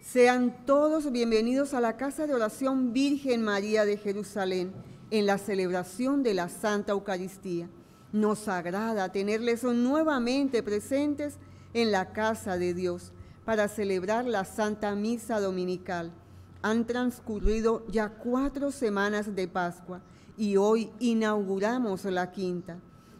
Sean todos bienvenidos a la Casa de Oración Virgen María de Jerusalén en la celebración de la Santa Eucaristía. Nos agrada tenerles nuevamente presentes en la Casa de Dios para celebrar la Santa Misa Dominical. Han transcurrido ya 4 semanas de Pascua y hoy inauguramos la 5ª.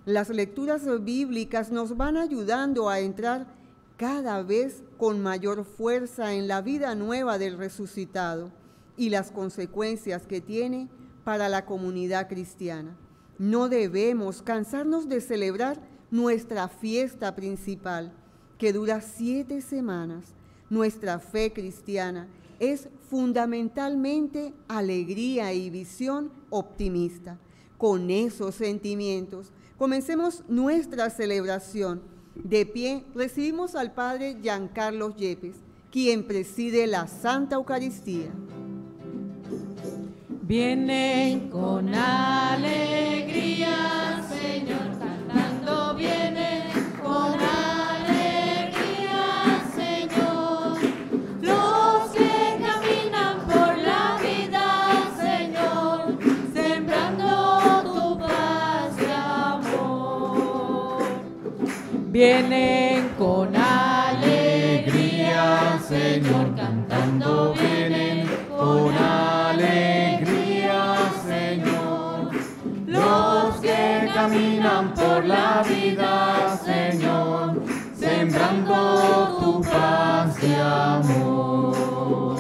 Las lecturas bíblicas nos van ayudando a entrar cada vez con mayor fuerza en la vida nueva del resucitado y las consecuencias que tiene para la comunidad cristiana. No debemos cansarnos de celebrar nuestra fiesta principal, que dura 7 semanas. Nuestra fe cristiana es fundamentalmente alegría y visión optimista. Con esos sentimientos, comencemos nuestra celebración. De pie, recibimos al Padre Jean Carlos Yepes, quien preside la Santa Eucaristía. Vienen con alegría, Señor, cantando vienen con alegría. Vienen con alegría, Señor, cantando vienen con alegría, Señor. Los que caminan por la vida, Señor, sembrando tu paz y amor.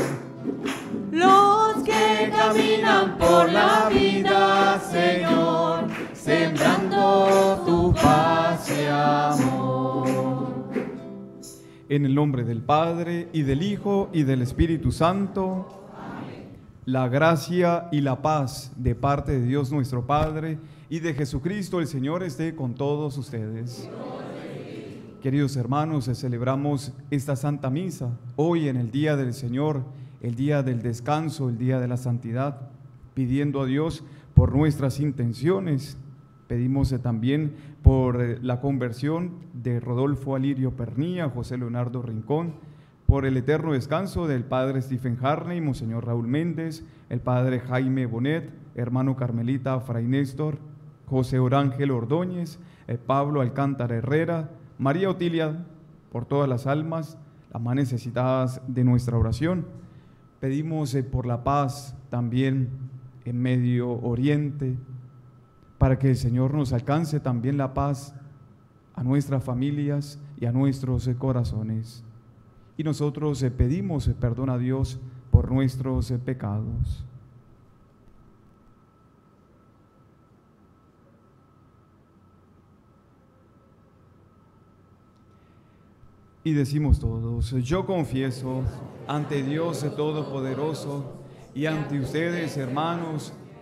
Los que caminan por la vida, Señor, sembrando tu paz y amor. En el nombre del Padre, y del Hijo, y del Espíritu Santo. Amén. La gracia y la paz de parte de Dios nuestro Padre, y de Jesucristo el Señor esté con todos ustedes. Amén. Queridos hermanos, celebramos esta Santa Misa, hoy en el Día del Señor, el Día del Descanso, el Día de la Santidad, pidiendo a Dios por nuestras intenciones. Pedimos también por la conversión de Rodolfo Alirio Pernía, José Leonardo Rincón, por el eterno descanso del Padre Stephen Harney, Monseñor Raúl Méndez, el Padre Jaime Bonet, hermano carmelita Fray Néstor, José Orangel Ordóñez, Pablo Alcántara Herrera, María Otilia, por todas las almas, las más necesitadas de nuestra oración. Pedimos por la paz también en Medio Oriente, para que el Señor nos alcance también la paz a nuestras familias y a nuestros corazones. Y nosotros pedimos perdón a Dios por nuestros pecados. Y decimos todos: yo confieso ante Dios Todopoderoso y ante ustedes, hermanos,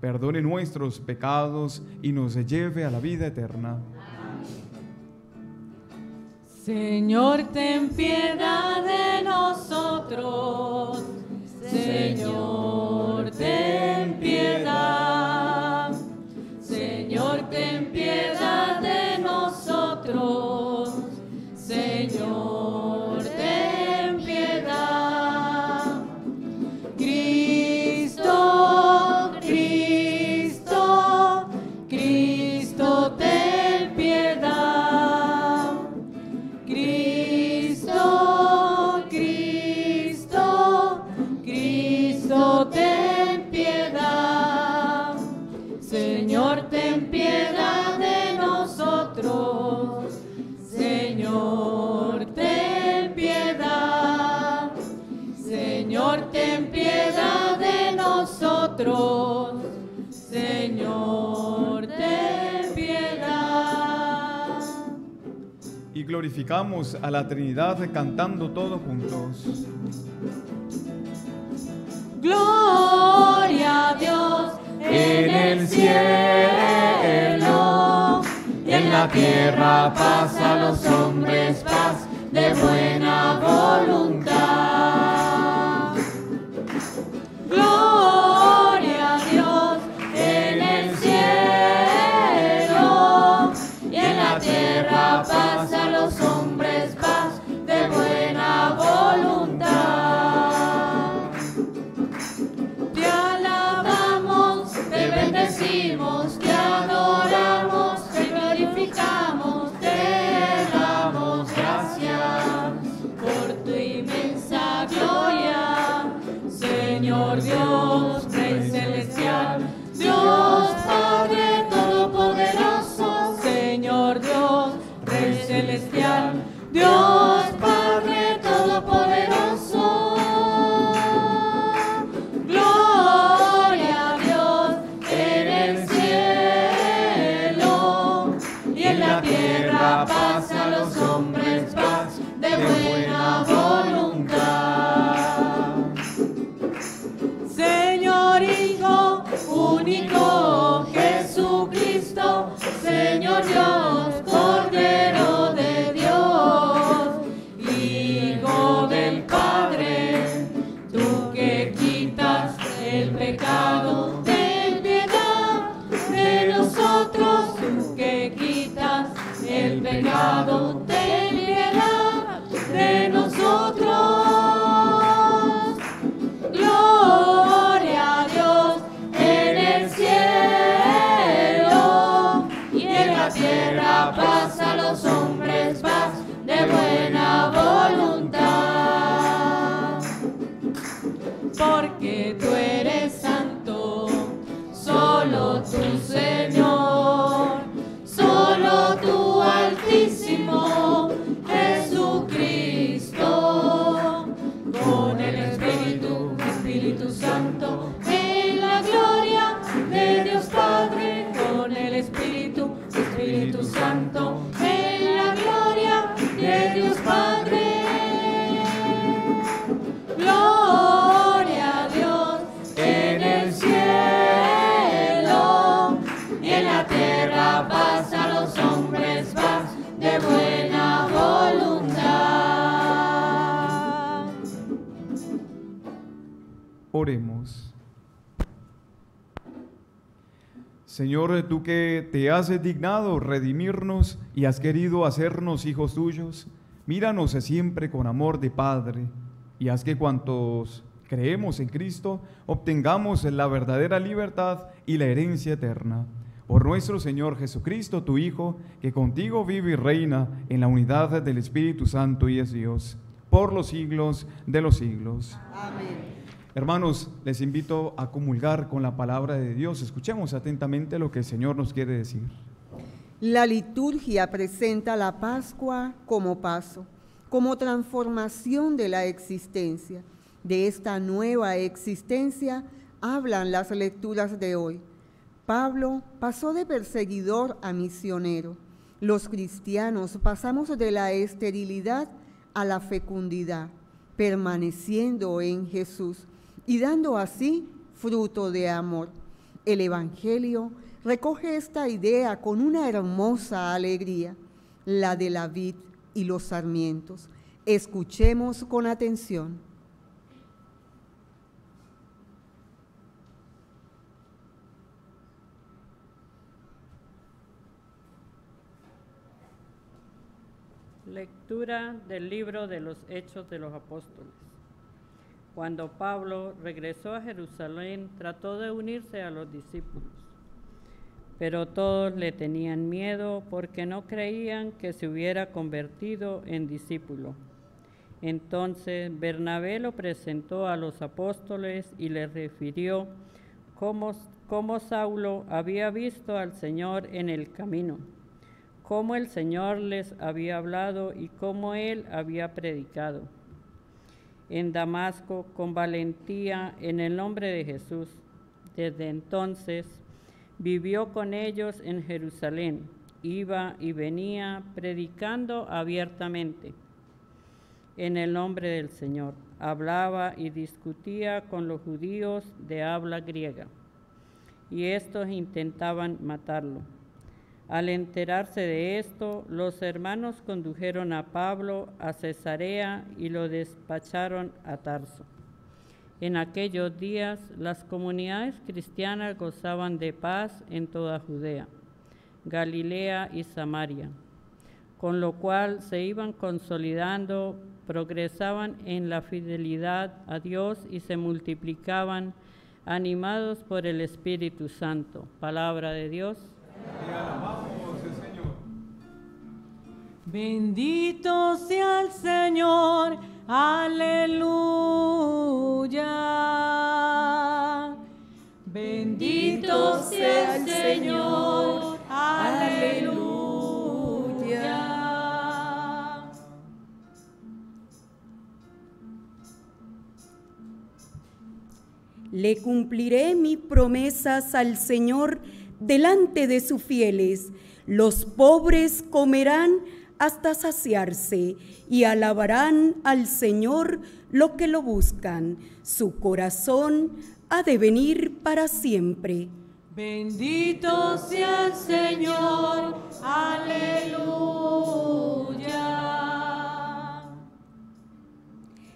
perdone nuestros pecados y nos lleve a la vida eterna. Señor, ten piedad de nosotros. Señor, ten piedad. Señor, ten piedad de nosotros. Señor, ten piedad. Cristo, ten piedad. Cristo, Cristo, Cristo. nosotros, Señor, ten piedad. Y glorificamos a la Trinidad cantando todos juntos. Gloria a Dios en el cielo, y en la tierra paz a los hombres, paz de buena voluntad. Gloria a Dios en el cielo, y en la tierra paz a los hombres, paz de buena voluntad. Te alabamos, te bendecimos, te adoramos, te glorificamos. Señor Dios, Rey Celestial, Dios Padre Todopoderoso, Señor Dios, Rey Celestial, Dios Padre Todopoderoso. Gloria a Dios en el cielo, y en la tierra paz a los hombres, paz de buena voluntad. Señor Hijo único Jesucristo, Señor Dios, Cordero de Dios, Hijo del Padre, tú que quitas el pecado, ten piedad de nosotros, tú que quitas el pecado, ten piedad de nosotros. Gloria a Dios en el cielo, y en la tierra paz a los hombres, paz de buena voluntad. Porque tú eres santo, solo tú, Señor, solo tú, Altísimo Jesucristo, con el Espíritu Santo, en la gloria de Dios Padre, con el Espíritu Santo, en la gloria de Dios Padre. Gloria a Dios en el cielo, y en la tierra paz a los hombres, paz de buena voluntad. Oremos. Señor, tú que te has dignado redimirnos y has querido hacernos hijos tuyos, míranos siempre con amor de Padre, y haz que cuantos creemos en Cristo obtengamos la verdadera libertad y la herencia eterna. Por nuestro Señor Jesucristo, tu Hijo, que contigo vive y reina en la unidad del Espíritu Santo y es Dios, por los siglos de los siglos. Amén. Hermanos, les invito a comulgar con la palabra de Dios. Escuchemos atentamente lo que el Señor nos quiere decir. La liturgia presenta la Pascua como paso, como transformación de la existencia. De esta nueva existencia hablan las lecturas de hoy. Pablo pasó de perseguidor a misionero. Los cristianos pasamos de la esterilidad a la fecundidad, permaneciendo en Jesús y dando así fruto de amor. El Evangelio recoge esta idea con una hermosa alegría, la de la vid y los sarmientos. Escuchemos con atención. Lectura del libro de los Hechos de los Apóstoles. Cuando Pablo regresó a Jerusalén, trató de unirse a los discípulos, pero todos le tenían miedo porque no creían que se hubiera convertido en discípulo. Entonces Bernabé lo presentó a los apóstoles y les refirió cómo Saulo había visto al Señor en el camino, cómo el Señor les había hablado y cómo él había predicado en Damasco con valentía en el nombre de Jesús. Desde entonces vivió con ellos en Jerusalén, iba y venía predicando abiertamente en el nombre del Señor. Hablaba y discutía con los judíos de habla griega, y estos intentaban matarlo. Al enterarse de esto, los hermanos condujeron a Pablo a Cesarea y lo despacharon a Tarso. En aquellos días, las comunidades cristianas gozaban de paz en toda Judea, Galilea y Samaria, con lo cual se iban consolidando, progresaban en la fidelidad a Dios y se multiplicaban, animados por el Espíritu Santo. Palabra de Dios. Te alabamos, Señor. Bendito sea el Señor, aleluya. Bendito sea el Señor, aleluya. Le cumpliré mis promesas al Señor delante de sus fieles. Los pobres comerán hasta saciarse y alabarán al Señor lo que lo buscan. Su corazón ha de venir para siempre. Bendito sea el Señor, aleluya.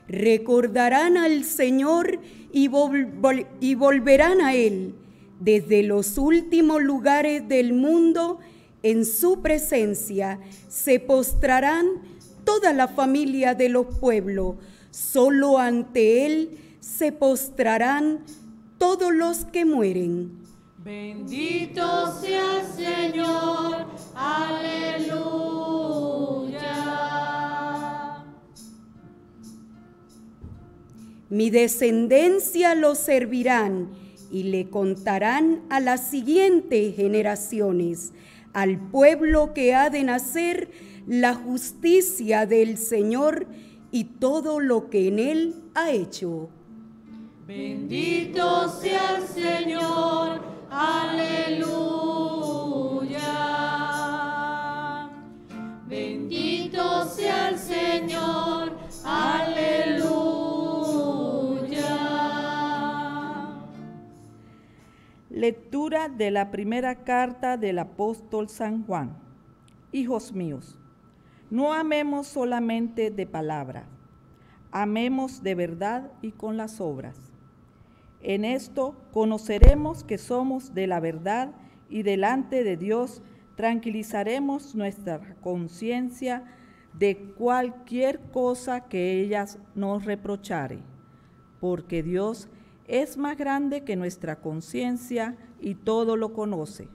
Recordarán al Señor y volverán a Él. Desde los últimos lugares del mundo, en su presencia, se postrarán toda la familia de los pueblos. Solo ante Él se postrarán todos los que mueren. Bendito sea el Señor, aleluya. Mi descendencia lo servirán y le contarán a las siguientes generaciones. Al pueblo que ha de nacer, la justicia del Señor y todo lo que en Él ha hecho. Bendito sea el Señor, aleluya. Bendito sea el Señor, aleluya. Lectura de la primera carta del apóstol San Juan. Hijos míos, no amemos solamente de palabra, amemos de verdad y con las obras. En esto conoceremos que somos de la verdad y delante de Dios tranquilizaremos nuestra conciencia de cualquier cosa que ellas nos reprochare, porque Dios es más grande que nuestra conciencia y todo lo conoce.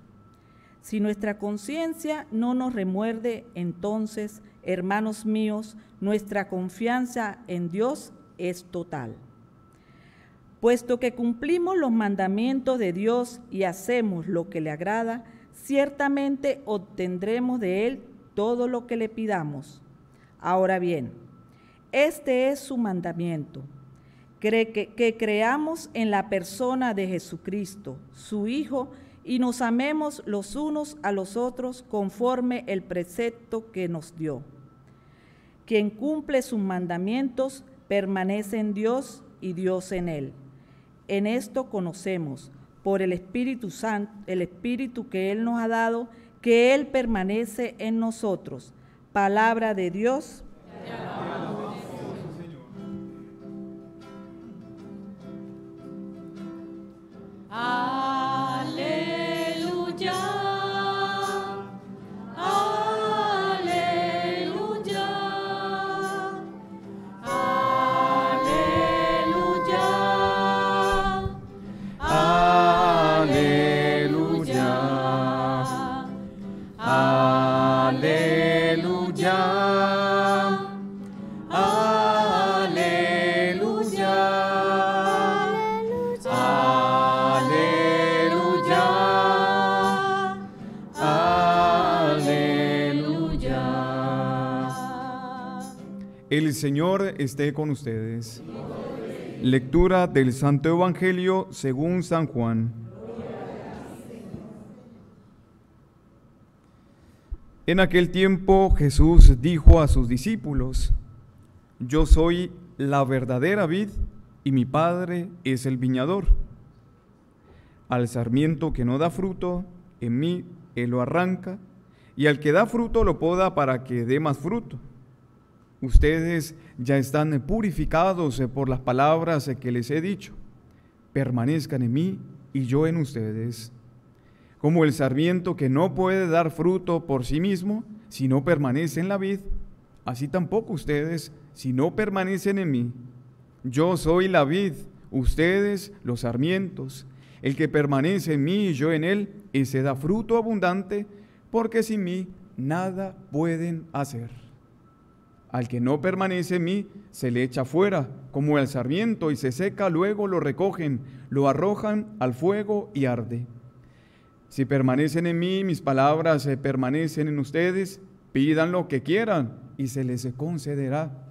Si nuestra conciencia no nos remuerde, entonces, hermanos míos, nuestra confianza en Dios es total. Puesto que cumplimos los mandamientos de Dios y hacemos lo que le agrada, ciertamente obtendremos de Él todo lo que le pidamos. Ahora bien, este es su mandamiento: que creamos en la persona de Jesucristo, su Hijo, y nos amemos los unos a los otros conforme el precepto que nos dio. Quien cumple sus mandamientos permanece en Dios y Dios en él. En esto conocemos, por el Espíritu Santo, el Espíritu que Él nos ha dado, que Él permanece en nosotros. Palabra de Dios. Aleluya, aleluya, aleluya, aleluya, aleluya, aleluya. El Señor esté con ustedes. Lectura del Santo Evangelio según San Juan. En aquel tiempo Jesús dijo a sus discípulos: Yo soy la verdadera vid y mi Padre es el viñador. Al sarmiento que no da fruto, en mí él lo arranca, y al que da fruto lo poda para que dé más fruto. Ustedes ya están purificados por las palabras que les he dicho. Permanezcan en mí y yo en ustedes. Como el sarmiento que no puede dar fruto por sí mismo si no permanece en la vid, así tampoco ustedes si no permanecen en mí. Yo soy la vid, ustedes los sarmientos. El que permanece en mí y yo en él, ese da fruto abundante, porque sin mí nada pueden hacer. Al que no permanece en mí, se le echa fuera, como el sarmiento, y se seca, luego lo recogen, lo arrojan al fuego y arde. Si permanecen en mí, mis palabras permanecen en ustedes, pidan lo que quieran, y se les concederá.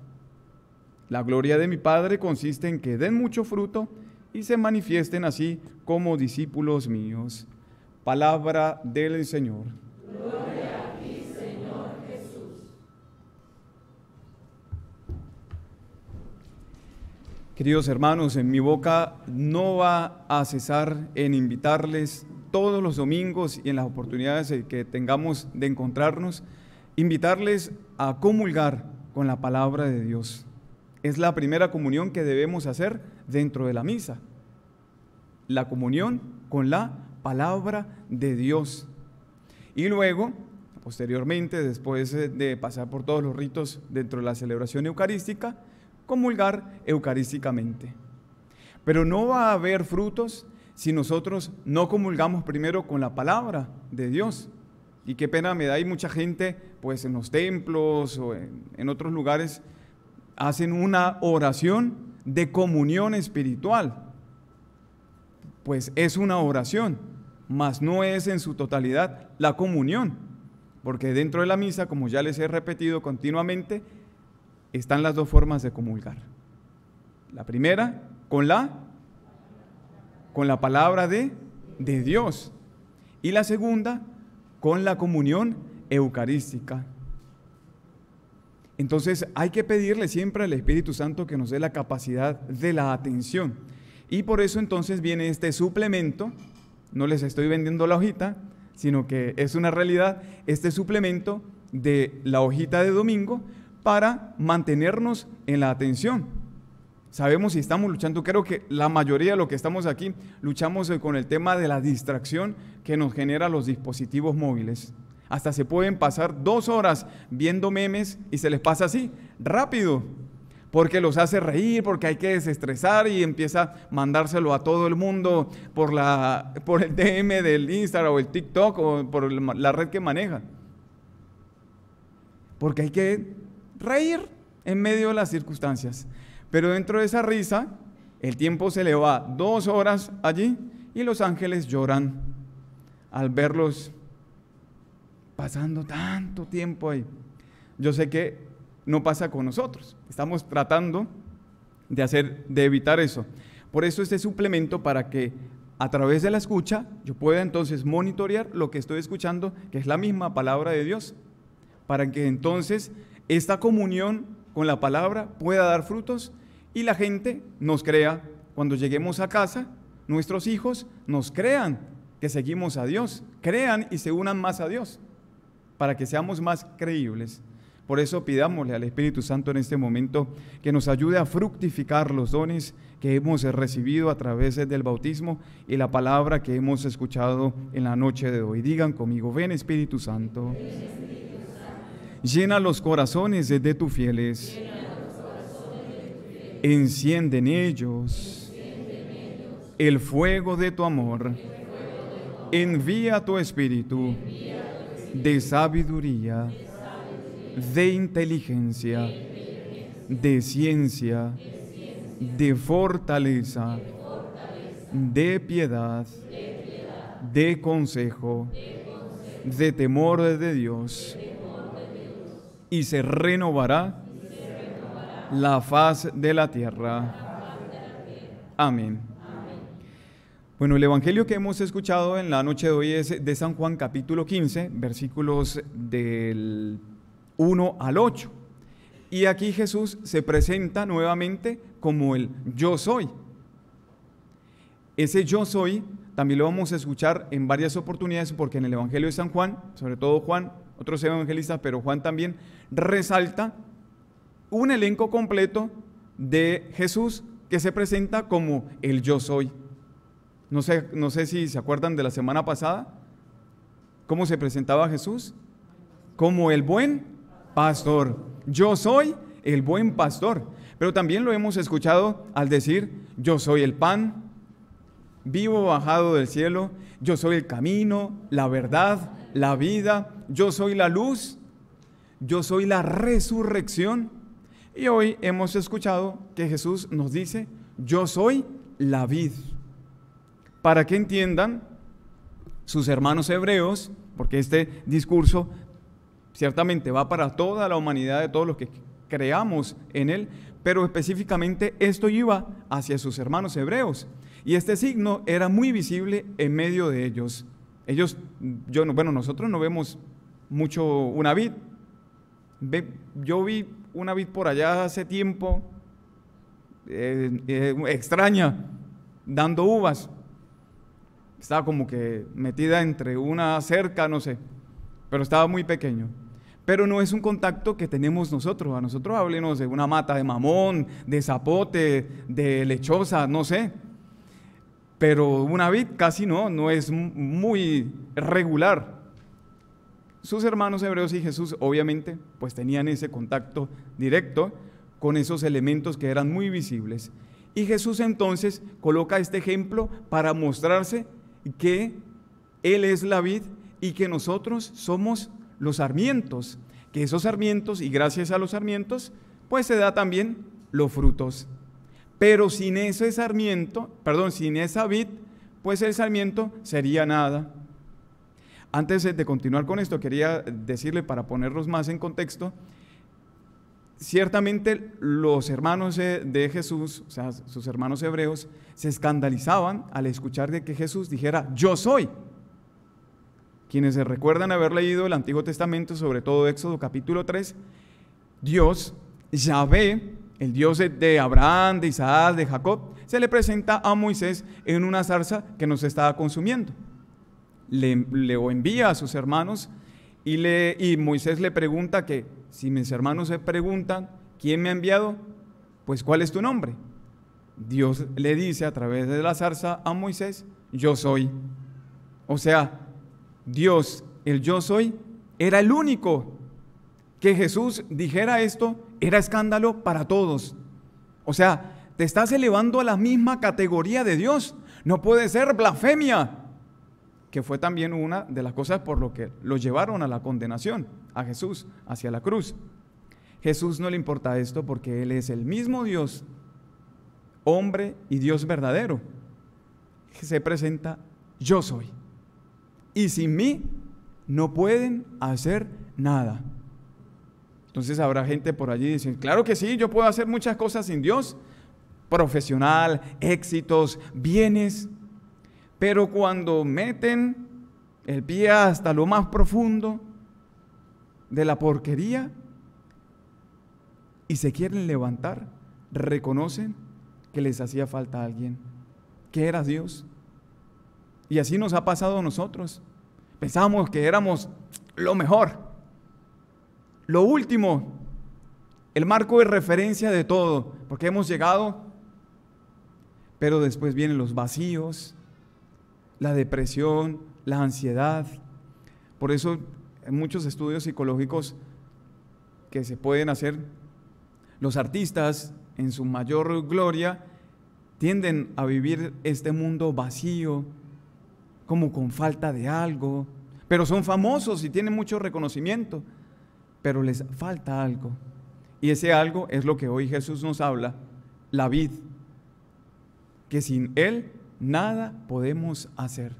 La gloria de mi Padre consiste en que den mucho fruto, y se manifiesten así como discípulos míos. Palabra del Señor. Gloria a ti, Señor Jesús. Queridos hermanos, en mi boca no va a cesar en invitarles todos los domingos y en las oportunidades que tengamos de encontrarnos, invitarles a comulgar con la palabra de Dios. Es la primera comunión que debemos hacer dentro de la misa, la comunión con la palabra de Dios. Y luego, posteriormente, después de pasar por todos los ritos dentro de la celebración eucarística, comulgar eucarísticamente. Pero no va a haber frutos si nosotros no comulgamos primero con la palabra de Dios. Y qué pena me da, hay mucha gente, pues en los templos o en otros lugares, hacen una oración de comunión espiritual. Pues es una oración, mas no es en su totalidad la comunión, porque dentro de la misa, como ya les he repetido continuamente, están las dos formas de comulgar. La primera, con la palabra de Dios, y la segunda, con la comunión eucarística. Entonces hay que pedirle siempre al Espíritu Santo que nos dé la capacidad de la atención. Y por eso entonces viene este suplemento, no les estoy vendiendo la hojita, sino que es una realidad, este suplemento de la hojita de domingo para mantenernos en la atención. Sabemos si estamos luchando, creo que la mayoría de los que estamos aquí luchamos con el tema de la distracción que nos generan los dispositivos móviles. Hasta se pueden pasar 2 horas viendo memes y se les pasa así, rápido. Porque los hace reír, porque hay que desestresar y empieza a mandárselo a todo el mundo por el DM del Instagram o el TikTok o por la red que maneja. Porque hay que reír en medio de las circunstancias. Pero dentro de esa risa, el tiempo se le va 2 horas allí y los ángeles lloran al verlos pasando tanto tiempo ahí. Yo sé que no pasa con nosotros, estamos tratando de evitar eso. Por eso este suplemento, para que a través de la escucha yo pueda entonces monitorear lo que estoy escuchando, que es la misma palabra de Dios, para que entonces esta comunión con la palabra pueda dar frutos y la gente nos crea. Cuando lleguemos a casa, nuestros hijos nos crean que seguimos a Dios, crean y se unan más a Dios, para que seamos más creíbles. Por eso pidámosle al Espíritu Santo en este momento que nos ayude a fructificar los dones que hemos recibido a través del bautismo y la palabra que hemos escuchado en la noche de hoy. Digan conmigo: ven Espíritu Santo, ven, Espíritu Santo. Llena los corazones de tus fieles, enciende en ellos el fuego de tu amor, envía tu Espíritu de sabiduría, de inteligencia, de ciencia, de fortaleza, de piedad, de consejo, de temor de Dios, y se renovará la faz de la tierra. Amén. Amén. Bueno, el Evangelio que hemos escuchado en la noche de hoy es de San Juan capítulo 15, versículos del 1 al 8. Y aquí Jesús se presenta nuevamente como el yo soy. Ese yo soy también lo vamos a escuchar en varias oportunidades, porque en el Evangelio de San Juan, sobre todo Juan, otros evangelistas, pero Juan también resalta un elenco completo de Jesús que se presenta como el yo soy. No sé si se acuerdan de la semana pasada, cómo se presentaba Jesús, como el buen pastor. Yo soy el buen pastor, pero también lo hemos escuchado al decir, yo soy el pan vivo bajado del cielo, yo soy el camino, la verdad, la vida, yo soy la luz, yo soy la resurrección. Y hoy hemos escuchado que Jesús nos dice, yo soy la vid. Para que entiendan sus hermanos hebreos, porque este discurso ciertamente va para toda la humanidad, de todos los que creamos en él, pero específicamente esto iba hacia sus hermanos hebreos, y este signo era muy visible en medio de ellos. Nosotros no vemos mucho una vid. Yo vi una vid por allá hace tiempo, extraña, dando uvas, estaba como que metida entre una cerca, no sé, pero estaba muy pequeño. Pero no es un contacto que tenemos nosotros. A nosotros háblenos de una mata de mamón, de zapote, de lechosa, no sé. Pero una vid casi no es muy regular. Sus hermanos hebreos y Jesús obviamente pues tenían ese contacto directo con esos elementos que eran muy visibles. Y Jesús entonces coloca este ejemplo para mostrarse que Él es la vid y que nosotros somos los sarmientos, que esos sarmientos, y gracias a los sarmientos, pues se da también los frutos. Pero sin ese sarmiento, sin esa vid, pues el sarmiento sería nada. Antes de continuar con esto, quería decirle, para ponerlos más en contexto, ciertamente los hermanos de Jesús, o sea, sus hermanos hebreos, se escandalizaban al escuchar de que Jesús dijera, yo soy. Quienes se recuerdan haber leído el Antiguo Testamento, sobre todo Éxodo capítulo 3, Dios, Yahvé, el Dios de Abraham, de Isaac, de Jacob, se le presenta a Moisés en una zarza que nos estaba consumiendo. Le envía a sus hermanos y Moisés le pregunta que, si mis hermanos se preguntan, ¿quién me ha enviado? Pues, ¿cuál es tu nombre? Dios le dice a través de la zarza a Moisés, yo soy. O sea, Dios, el yo soy, era el único. Que Jesús dijera esto era escándalo para todos. O sea, te estás elevando a la misma categoría de Dios. No puede ser blasfemia. Que fue también una de las cosas por lo que lo llevaron a la condenación, a Jesús, hacia la cruz. Jesús no le importa esto porque Él es el mismo Dios, hombre y Dios verdadero. Se presenta, yo soy. Y sin mí no pueden hacer nada. Entonces habrá gente por allí diciendo, claro que sí, yo puedo hacer muchas cosas sin Dios, profesional, éxitos, bienes, pero cuando meten el pie hasta lo más profundo de la porquería y se quieren levantar, reconocen que les hacía falta alguien, que era Dios. Y así nos ha pasado a nosotros. Pensamos que éramos lo mejor, lo último, el marco de referencia de todo, porque hemos llegado, pero después vienen los vacíos, la depresión, la ansiedad. Por eso en muchos estudios psicológicos que se pueden hacer, los artistas en su mayor gloria tienden a vivir este mundo vacío, como con falta de algo, pero son famosos y tienen mucho reconocimiento, pero les falta algo. Y ese algo es lo que hoy Jesús nos habla, la vid, que sin Él nada podemos hacer.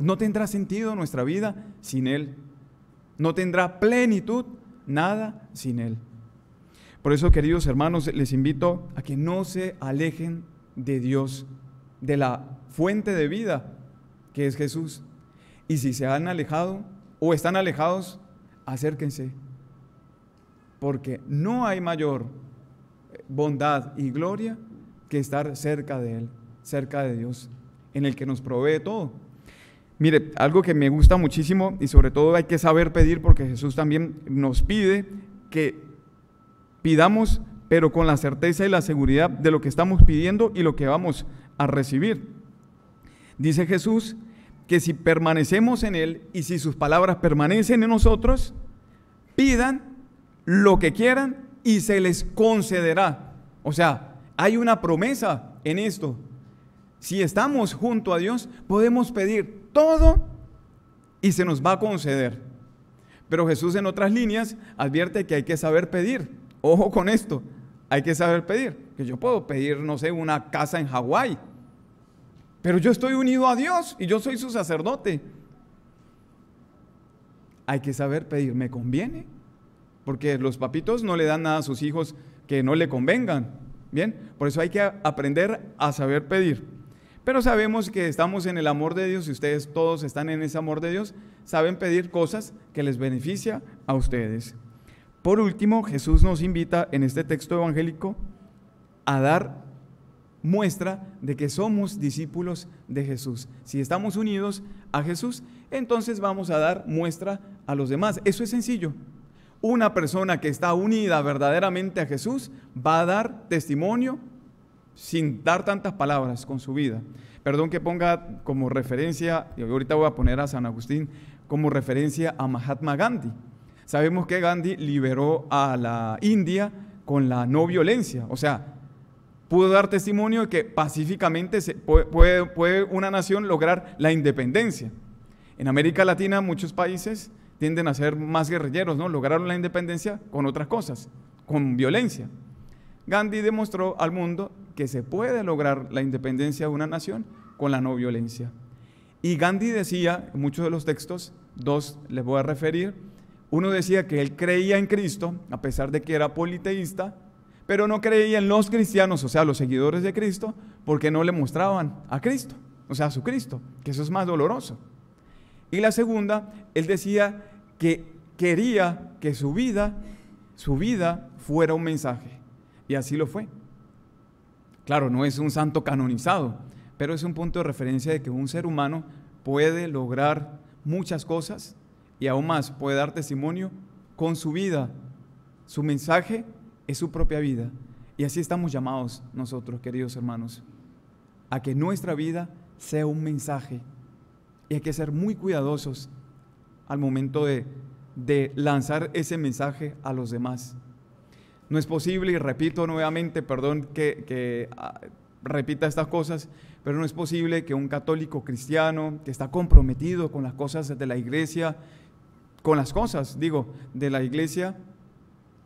No tendrá sentido nuestra vida sin Él, no tendrá plenitud nada sin Él. Por eso, queridos hermanos, les invito a que no se alejen de Dios, de la fuente de vida que es Jesús. Y si se han alejado o están alejados, acérquense, porque no hay mayor bondad y gloria que estar cerca de Él, cerca de Dios, en el que nos provee todo. Mire, algo que me gusta muchísimo, y sobre todo hay que saber pedir, porque Jesús también nos pide que pidamos, pero con la certeza y la seguridad de lo que estamos pidiendo y lo que vamos a recibir. Dice Jesús que si permanecemos en Él y si sus palabras permanecen en nosotros, pidan lo que quieran y se les concederá. O sea, hay una promesa en esto. Si estamos junto a Dios, podemos pedir todo y se nos va a conceder. Pero Jesús en otras líneas advierte que hay que saber pedir. Ojo con esto, hay que saber pedir. Que yo puedo pedir, no sé, una casa en Hawái, pero yo estoy unido a Dios y yo soy su sacerdote. Hay que saber pedir, ¿me conviene? Porque los papitos no le dan nada a sus hijos que no le convengan, ¿bien? Por eso hay que aprender a saber pedir. Pero sabemos que estamos en el amor de Dios, y ustedes todos están en ese amor de Dios, saben pedir cosas que les beneficia a ustedes. Por último, Jesús nos invita en este texto evangélico a dar muestra de que somos discípulos de Jesús. Si estamos unidos a Jesús, entonces vamos a dar muestra a los demás. Eso es sencillo. Una persona que está unida verdaderamente a Jesús va a dar testimonio sin dar tantas palabras con su vida. Perdón que ponga como referencia, y ahorita voy a poner a San Agustín como referencia, a Mahatma Gandhi. Sabemos que Gandhi liberó a la India con la no violencia, o sea, pudo dar testimonio de que pacíficamente puede una nación lograr la independencia. En América Latina muchos países tienden a ser más guerrilleros, ¿no? Lograron la independencia con otras cosas, con violencia. Gandhi demostró al mundo que se puede lograr la independencia de una nación con la no violencia. Y Gandhi decía, en muchos de los textos, dos les voy a referir, uno decía que él creía en Cristo, a pesar de que era politeísta, pero no creía en los cristianos, o sea, los seguidores de Cristo, porque no le mostraban a Cristo, o sea, a su Cristo, que eso es más doloroso. Y la segunda, él decía que quería que su vida fuera un mensaje, y así lo fue. Claro, no es un santo canonizado, pero es un punto de referencia de que un ser humano puede lograr muchas cosas, y aún más puede dar testimonio con su vida. Su mensaje es su propia vida. Y así estamos llamados nosotros, queridos hermanos, a que nuestra vida sea un mensaje. Y hay que ser muy cuidadosos al momento de lanzar ese mensaje a los demás. No es posible, y repito nuevamente, perdón que repita estas cosas, pero no es posible que un católico cristiano que está comprometido con las cosas de la iglesia,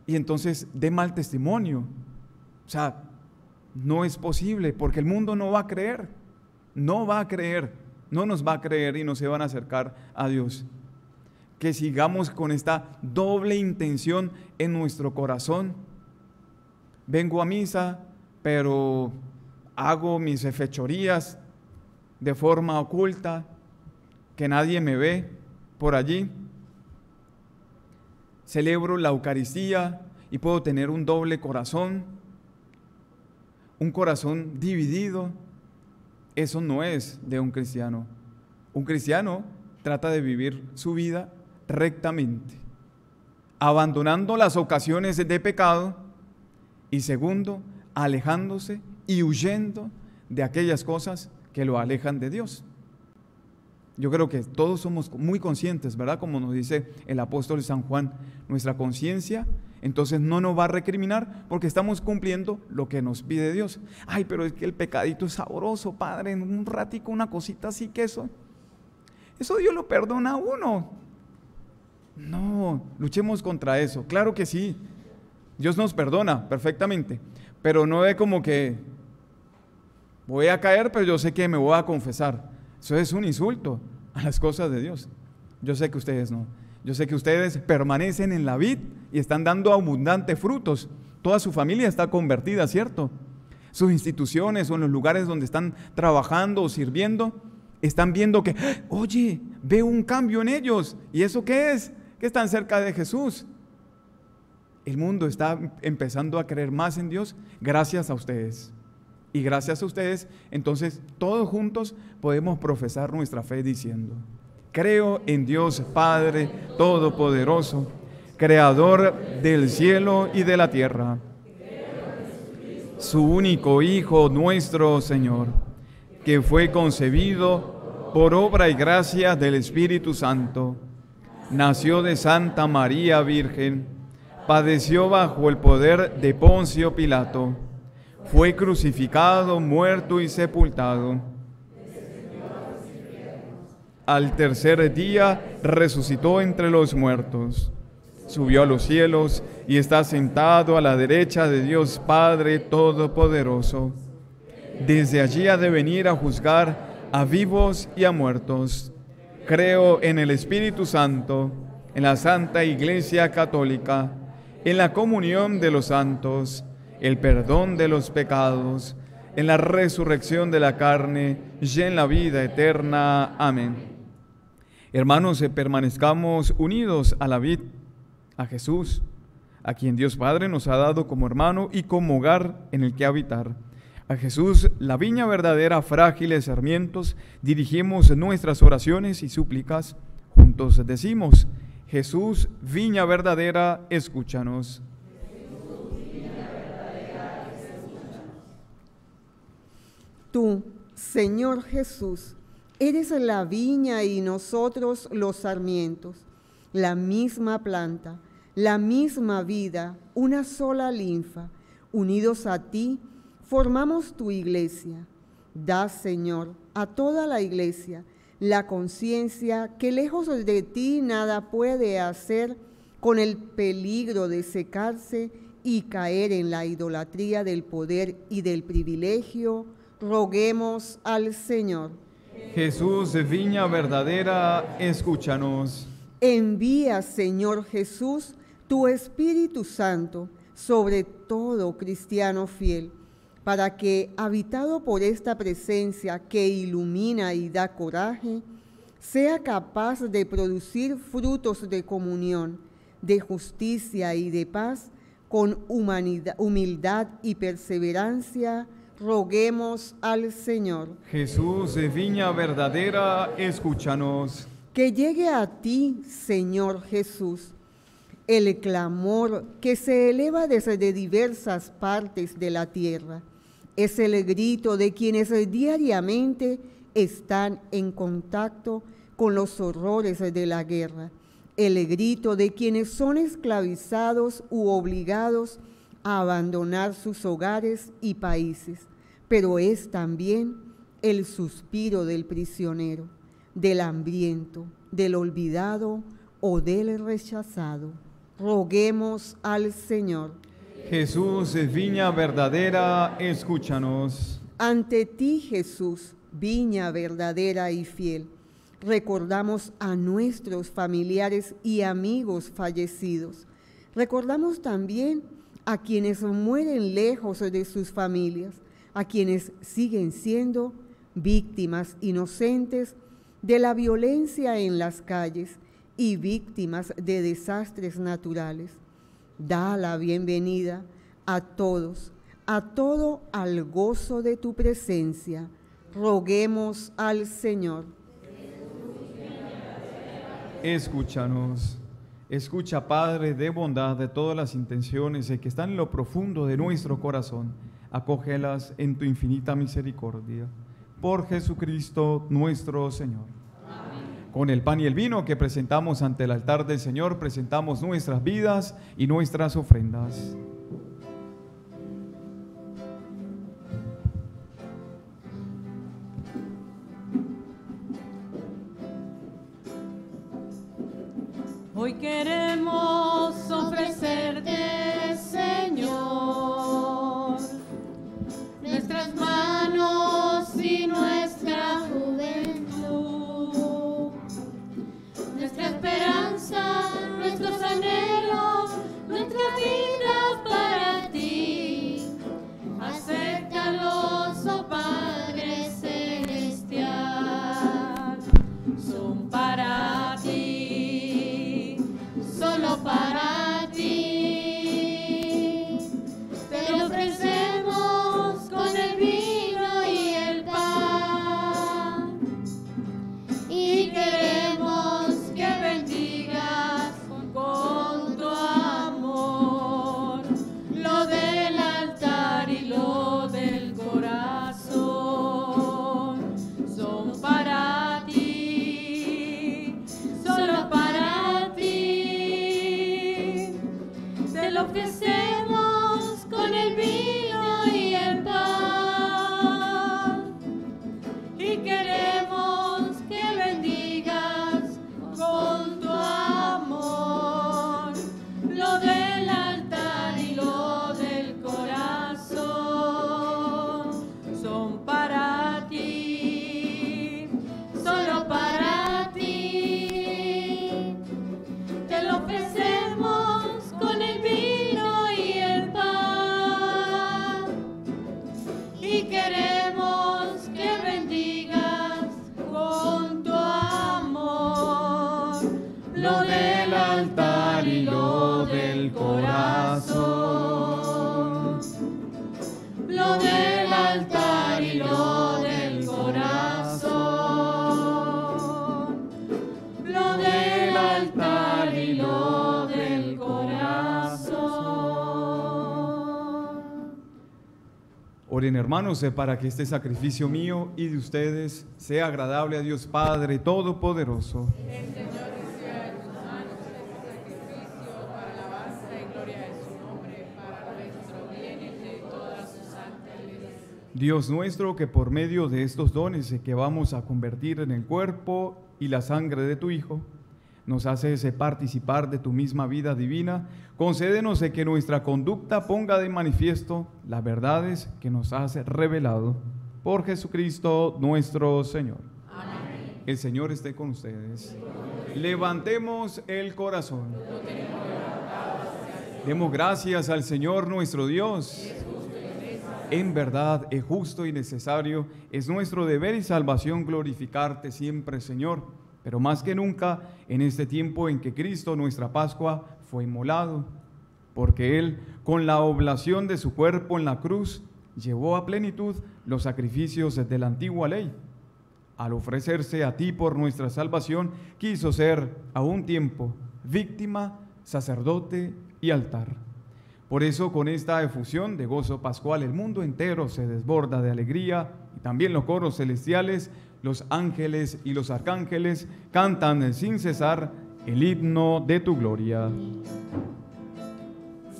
y entonces dé mal testimonio. O sea, no es posible, porque el mundo no va a creer, no nos va a creer y no se van a acercar a Dios. Que sigamos con esta doble intención en nuestro corazón. Vengo a misa, pero hago mis fechorías de forma oculta, que nadie me ve por allí. Celebro la Eucaristía y puedo tener un doble corazón, un corazón dividido. Eso no es de un cristiano. Un cristiano trata de vivir su vida rectamente, abandonando las ocasiones de pecado y, segundo, alejándose y huyendo de aquellas cosas que lo alejan de Dios. Yo creo que todos somos muy conscientes, ¿verdad? Como nos dice el apóstol San Juan, nuestra conciencia entonces no nos va a recriminar porque estamos cumpliendo lo que nos pide Dios. Ay, pero es que el pecadito es sabroso, padre, en un ratico, una cosita así, que eso Dios lo perdona a uno. No, luchemos contra eso. Claro que sí, Dios nos perdona perfectamente, pero no es como que voy a caer, pero yo sé que me voy a confesar. Eso es un insulto a las cosas de Dios. Yo sé que ustedes no. Yo sé que ustedes permanecen en la vid y están dando abundantes frutos. Toda su familia está convertida, ¿cierto? sus instituciones o en los lugares donde están trabajando o sirviendo, están viendo que, oye, veo un cambio en ellos. ¿Y eso qué es? Que están cerca de Jesús. El mundo está empezando a creer más en Dios gracias a ustedes. Y gracias a ustedes, entonces, todos juntos podemos profesar nuestra fe diciendo: creo en Dios Padre Todopoderoso, Creador del cielo y de la tierra, su único Hijo, nuestro Señor, que fue concebido por obra y gracia del Espíritu Santo, nació de Santa María Virgen, padeció bajo el poder de Poncio Pilato, fue crucificado, muerto y sepultado. Al tercer día resucitó entre los muertos, subió a los cielos y está sentado a la derecha de Dios Padre Todopoderoso. Desde allí ha de venir a juzgar a vivos y a muertos. Creo en el Espíritu Santo, en la Santa Iglesia Católica, en la comunión de los santos, el perdón de los pecados, en la resurrección de la carne y en la vida eterna. Amén. Hermanos, permanezcamos unidos a la vid, a Jesús, a quien Dios Padre nos ha dado como hermano y como hogar en el que habitar. A Jesús, la viña verdadera, frágiles sarmientos, dirigimos nuestras oraciones y súplicas. Juntos decimos: Jesús, viña verdadera, escúchanos. Tú, Señor Jesús, eres la viña y nosotros los sarmientos, la misma planta, la misma vida, una sola linfa. Unidos a ti, formamos tu iglesia. Da, Señor, a toda la iglesia la conciencia que lejos de ti nada puede hacer, con el peligro de secarse y caer en la idolatría del poder y del privilegio. Roguemos al Señor. Jesús, viña verdadera, escúchanos. Envía, Señor Jesús, tu Espíritu Santo sobre todo cristiano fiel, para que, habitado por esta presencia que ilumina y da coraje, sea capaz de producir frutos de comunión, de justicia y de paz, con humildad y perseverancia. Roguemos al Señor. Jesús, viña verdadera, escúchanos. Que llegue a ti, Señor Jesús, el clamor que se eleva desde diversas partes de la tierra. Es el grito de quienes diariamente están en contacto con los horrores de la guerra. El grito de quienes son esclavizados u obligados a abandonar sus hogares y países. Pero es también el suspiro del prisionero, del hambriento, del olvidado o del rechazado. Roguemos al Señor. Jesús, viña verdadera, escúchanos. Ante ti, Jesús, viña verdadera y fiel, recordamos a nuestros familiares y amigos fallecidos. Recordamos también a quienes mueren lejos de sus familias, a quienes siguen siendo víctimas inocentes de la violencia en las calles y víctimas de desastres naturales. Da la bienvenida a todos, a todo, al gozo de tu presencia. Roguemos al Señor. Escúchanos. Escucha, Padre de bondad, de todas las intenciones que están en lo profundo de nuestro corazón. Acógelas en tu infinita misericordia. Por Jesucristo nuestro Señor. Amén. Con el pan y el vino que presentamos ante el altar del Señor, presentamos nuestras vidas y nuestras ofrendas. Hoy queremos ofrecerte, Señor, nuestras manos y nuestra juventud, nuestra esperanza, nuestros anhelos, nuestra vida para ti. Acepta Oren, hermanos, para que este sacrificio mío y de ustedes sea agradable a Dios Padre Todopoderoso. El Señor reciba de tus manos este sacrificio para la alabanza y gloria de su nombre, para nuestro bien y de toda su santa iglesia. Dios nuestro, que por medio de estos dones que vamos a convertir en el cuerpo y la sangre de tu Hijo, nos haces participar de tu misma vida divina, concédenos que nuestra conducta ponga de manifiesto las verdades que nos has revelado. Por Jesucristo nuestro Señor. Amén. El Señor esté con ustedes. Levantemos el corazón. Demos gracias al Señor nuestro Dios. En verdad es justo y necesario, es nuestro deber y salvación glorificarte siempre, Señor. Pero más que nunca, en este tiempo en que Cristo, nuestra Pascua, fue inmolado, porque Él, con la oblación de su cuerpo en la cruz, llevó a plenitud los sacrificios de la antigua ley. Al ofrecerse a ti por nuestra salvación, quiso ser, a un tiempo, víctima, sacerdote y altar. Por eso, con esta efusión de gozo pascual, el mundo entero se desborda de alegría, y también los coros celestiales, los ángeles y los arcángeles cantan sin cesar el himno de tu gloria.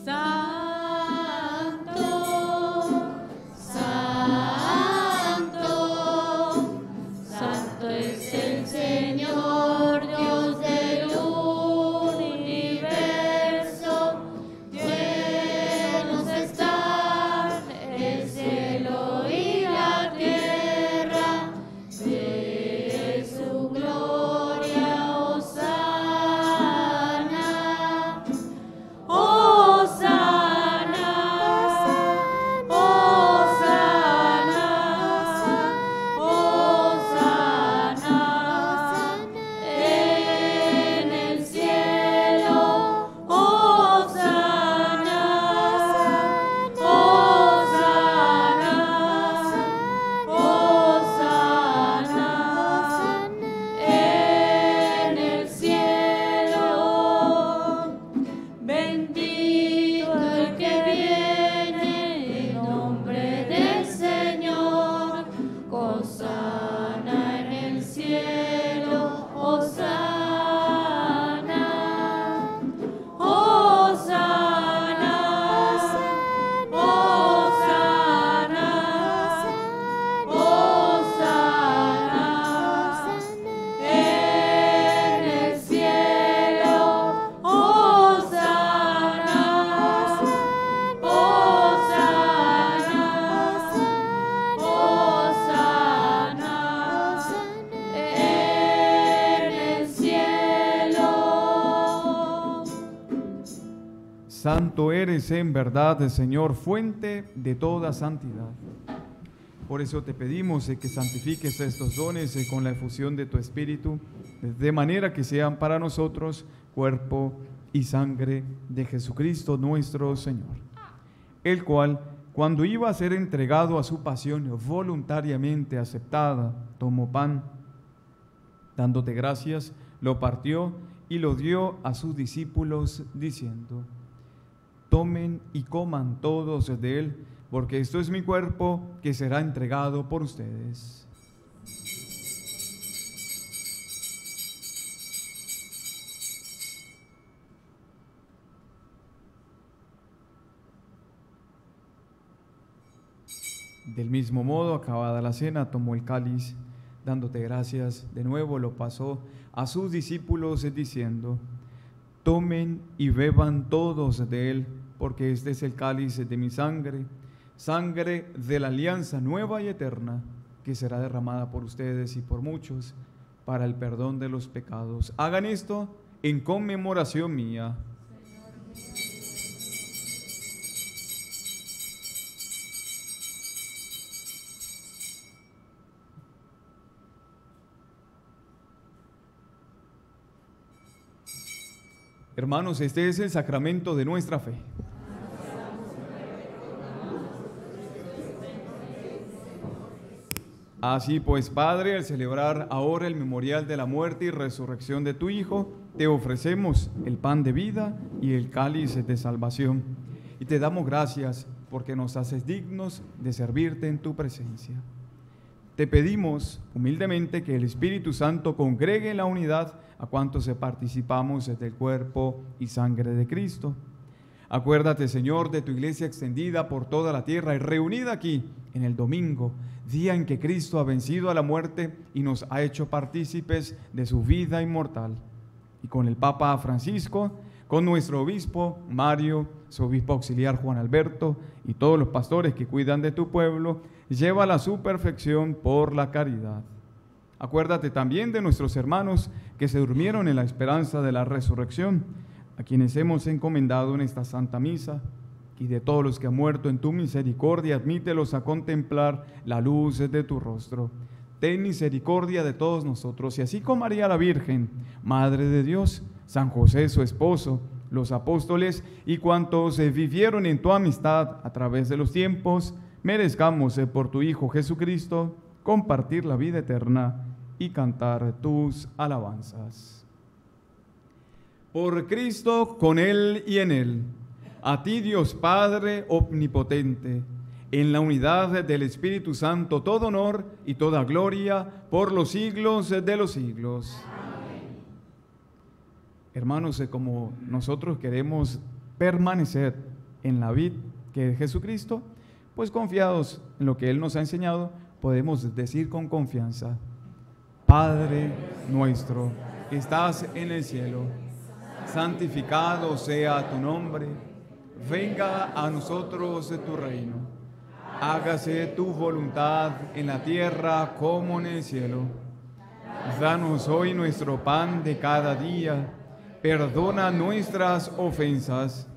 Santo, santo, santo es el Señor Dios del universo, llenos están el cielo y la tierra. Santo eres en verdad, Señor, fuente de toda santidad. Por eso te pedimos que santifiques estos dones con la efusión de tu Espíritu, de manera que sean para nosotros cuerpo y sangre de Jesucristo nuestro Señor, el cual, cuando iba a ser entregado a su pasión voluntariamente aceptada, tomó pan, dándote gracias, lo partió y lo dio a sus discípulos diciendo: tomen y coman todos de él, porque esto es mi cuerpo que será entregado por ustedes. Del mismo modo, acabada la cena, tomó el cáliz, dándote gracias, de nuevo lo pasó a sus discípulos diciendo: tomen y beban todos de él, porque este es el cáliz de mi sangre, sangre de la alianza nueva y eterna, que será derramada por ustedes y por muchos para el perdón de los pecados. Hagan esto en conmemoración mía. Hermanos, este es el sacramento de nuestra fe. Así pues, Padre, al celebrar ahora el memorial de la muerte y resurrección de tu Hijo, te ofrecemos el pan de vida y el cáliz de salvación. Y te damos gracias porque nos haces dignos de servirte en tu presencia. Te pedimos humildemente que el Espíritu Santo congregue en la unidad a cuantos participamos del cuerpo y sangre de Cristo. Acuérdate, Señor, de tu iglesia extendida por toda la tierra y reunida aquí en el domingo, día en que Cristo ha vencido a la muerte y nos ha hecho partícipes de su vida inmortal. Y con el Papa Francisco, con nuestro obispo Mario, su obispo auxiliar Juan Alberto y todos los pastores que cuidan de tu pueblo, llévala a su perfección por la caridad. Acuérdate también de nuestros hermanos que se durmieron en la esperanza de la resurrección, a quienes hemos encomendado en esta Santa Misa, y de todos los que han muerto en tu misericordia, admítelos a contemplar la luz de tu rostro. Ten misericordia de todos nosotros, y así con María la Virgen, Madre de Dios, San José su esposo, los apóstoles y cuantos vivieron en tu amistad a través de los tiempos, merezcamos por tu Hijo Jesucristo compartir la vida eterna y cantar tus alabanzas. Por Cristo, con Él y en Él, a ti Dios Padre omnipotente, en la unidad del Espíritu Santo, todo honor y toda gloria por los siglos de los siglos. Amén. Hermanos, como nosotros queremos permanecer en la vid que es Jesucristo, pues confiados en lo que Él nos ha enseñado, podemos decir con confianza: Padre nuestro que estás en el cielo, santificado sea tu nombre. Venga a nosotros tu reino, hágase tu voluntad en la tierra como en el cielo. Danos hoy nuestro pan de cada día, perdona nuestras ofensas,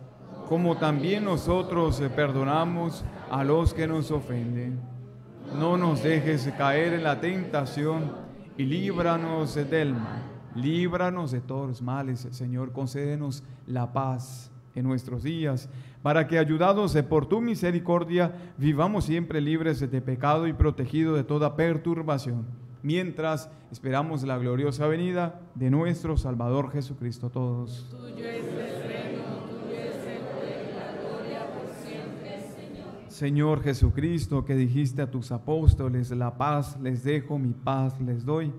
como también nosotros perdonamos a los que nos ofenden. No nos dejes caer en la tentación y líbranos del mal. Líbranos de todos los males, Señor, concédenos la paz en nuestros días, para que, ayudados por tu misericordia, vivamos siempre libres de pecado y protegidos de toda perturbación, mientras esperamos la gloriosa venida de nuestro Salvador Jesucristo. Todos. Tuyo es el reino, tuyo es el poder y la gloria por siempre, Señor. Señor Jesucristo, que dijiste a tus apóstoles: la paz les dejo, mi paz les doy.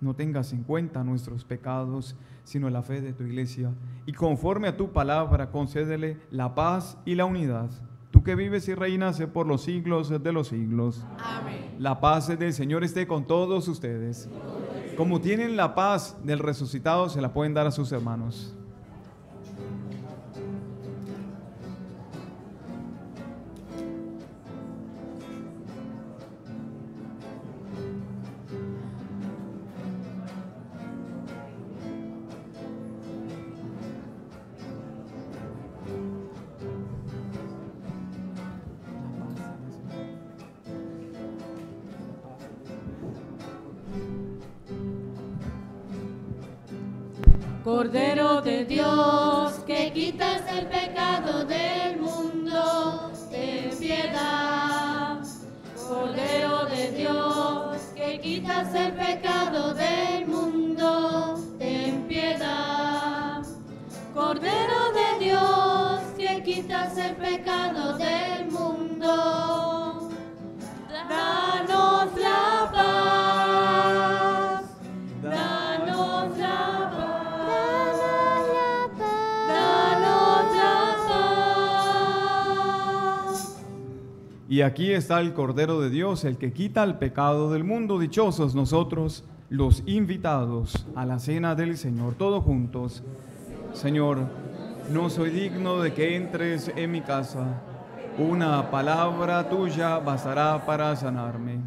No tengas en cuenta nuestros pecados, sino la fe de tu iglesia. Y conforme a tu palabra, concédele la paz y la unidad. Tú que vives y reinas por los siglos de los siglos. Amén. La paz del Señor esté con todos ustedes. Como tienen la paz del resucitado, se la pueden dar a sus hermanos. Cordero de Dios, que quitas el pecado del mundo, ten piedad. Cordero de Dios, que quitas el pecado del mundo, ten piedad. Cordero de Dios, que quitas el pecado del mundo, danos la paz. Y aquí está el Cordero de Dios, el que quita el pecado del mundo. Dichosos nosotros, los invitados a la cena del Señor, todos juntos. Señor, no soy digno de que entres en mi casa. Una palabra tuya bastará para sanarme.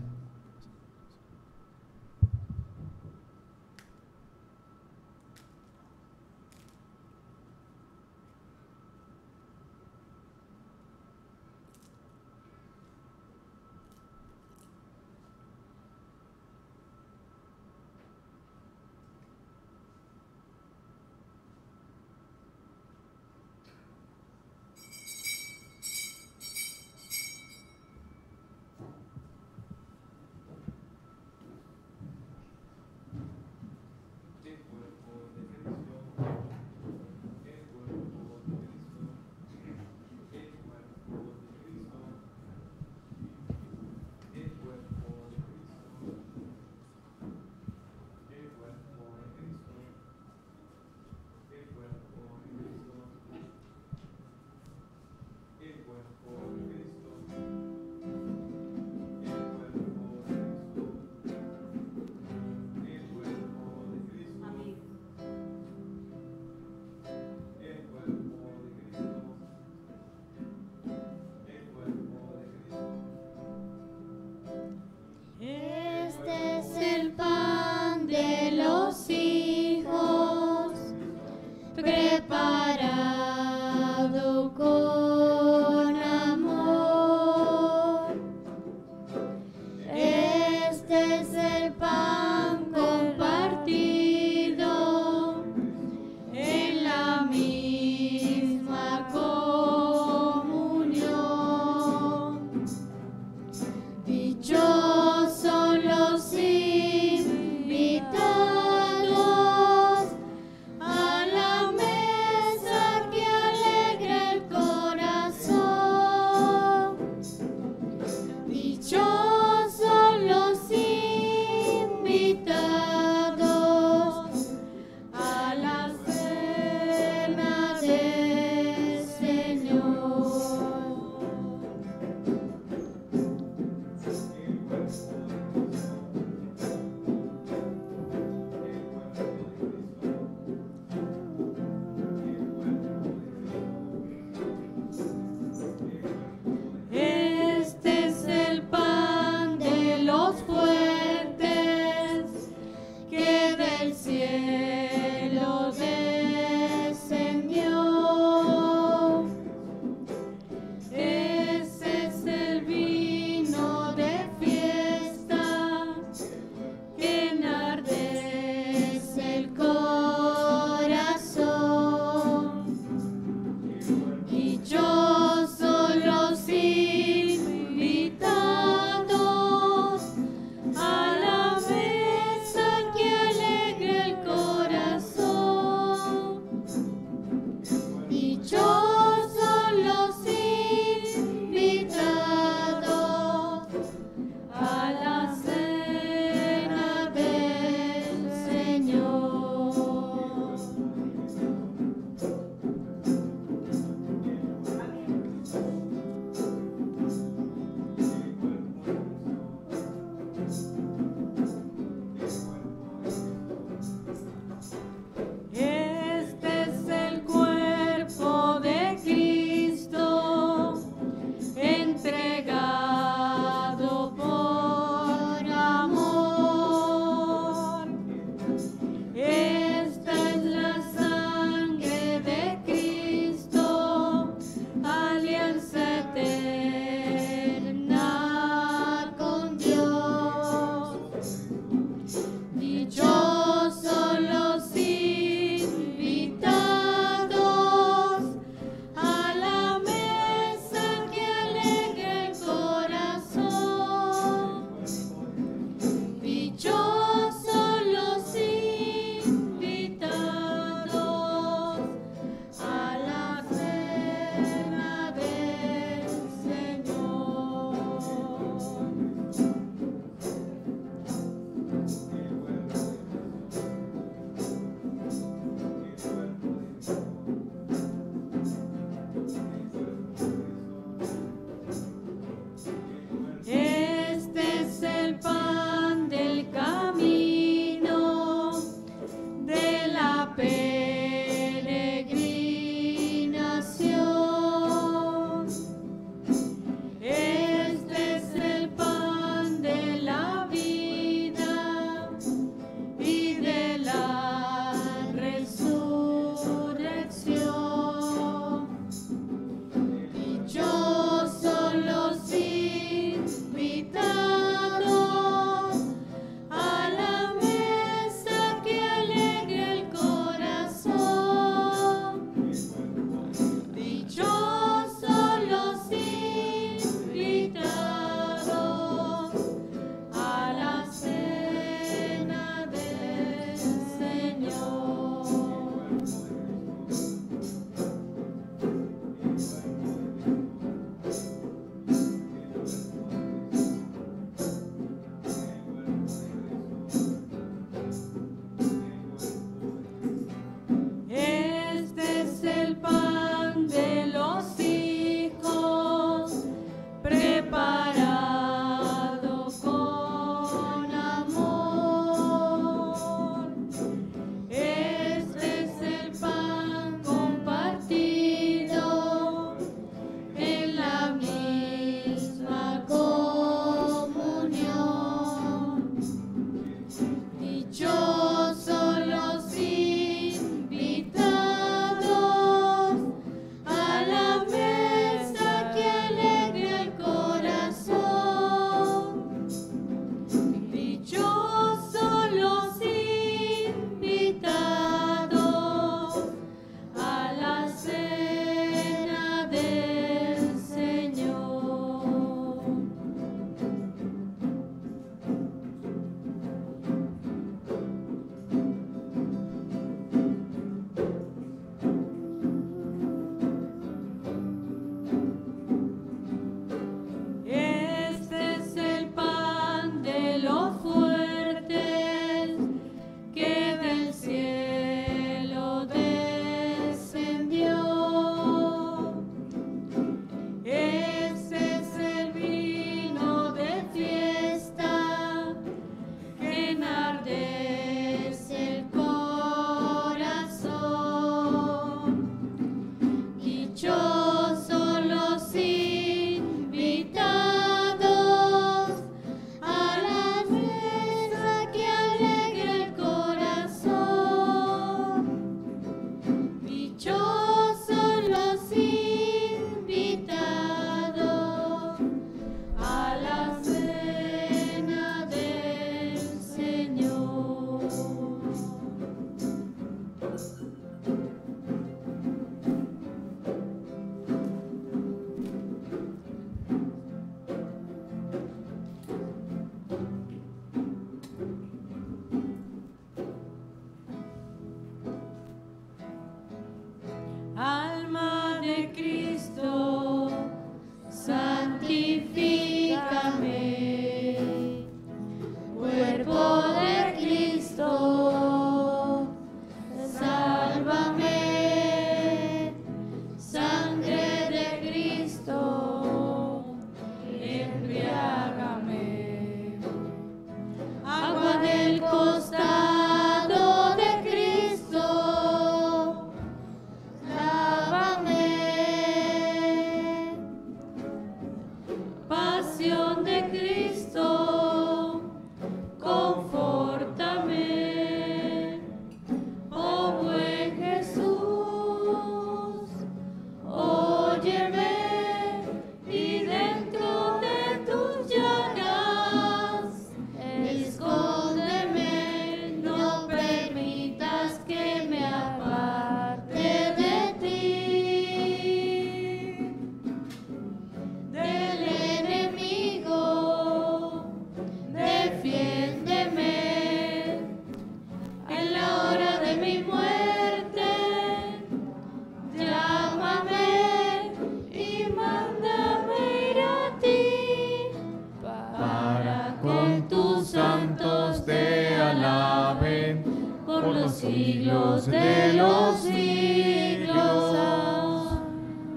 por los siglos de los siglos.